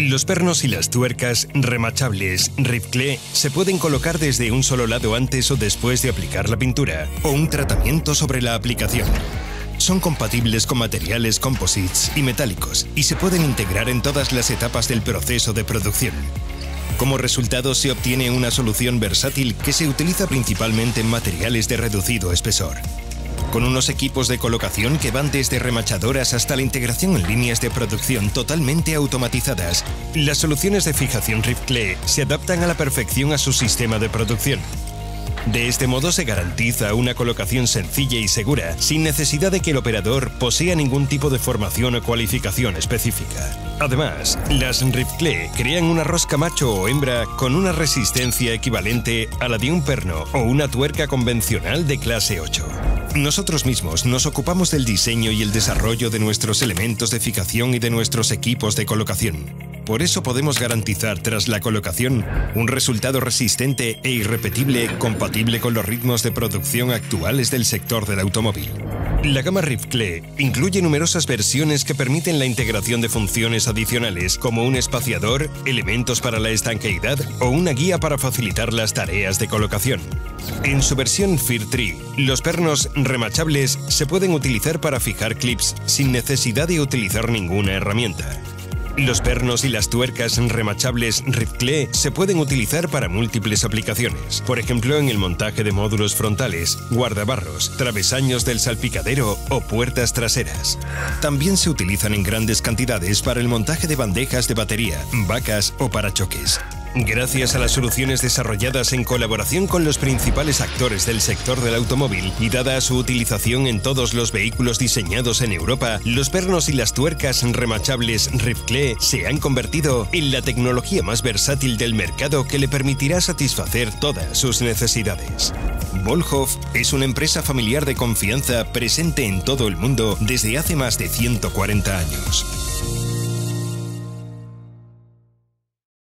Los pernos y las tuercas, remachables, ripclé, se pueden colocar desde un solo lado antes o después de aplicar la pintura, o un tratamiento sobre la aplicación. Son compatibles con materiales composites y metálicos, y se pueden integrar en todas las etapas del proceso de producción. Como resultado se obtiene una solución versátil que se utiliza principalmente en materiales de reducido espesor, con unos equipos de colocación que van desde remachadoras hasta la integración en líneas de producción totalmente automatizadas. Las soluciones de fijación Ripclé se adaptan a la perfección a su sistema de producción. De este modo se garantiza una colocación sencilla y segura, sin necesidad de que el operador posea ningún tipo de formación o cualificación específica. Además, las Ripclé crean una rosca macho o hembra con una resistencia equivalente a la de un perno o una tuerca convencional de clase 8. Nosotros mismos nos ocupamos del diseño y el desarrollo de nuestros elementos de fijación y de nuestros equipos de colocación. Por eso podemos garantizar tras la colocación un resultado resistente e irrepetible, compatible con los ritmos de producción actuales del sector del automóvil. La gama Ripclé incluye numerosas versiones que permiten la integración de funciones adicionales como un espaciador, elementos para la estanqueidad o una guía para facilitar las tareas de colocación. En su versión Fir Tree, los pernos remachables se pueden utilizar para fijar clips sin necesidad de utilizar ninguna herramienta. Los pernos y las tuercas remachables Ripclé se pueden utilizar para múltiples aplicaciones, por ejemplo en el montaje de módulos frontales, guardabarros, travesaños del salpicadero o puertas traseras. También se utilizan en grandes cantidades para el montaje de bandejas de batería, vacas o parachoques. Gracias a las soluciones desarrolladas en colaboración con los principales actores del sector del automóvil y dada su utilización en todos los vehículos diseñados en Europa, los pernos y las tuercas remachables Ripclé se han convertido en la tecnología más versátil del mercado que le permitirá satisfacer todas sus necesidades. Böllhoff es una empresa familiar de confianza presente en todo el mundo desde hace más de 140 años.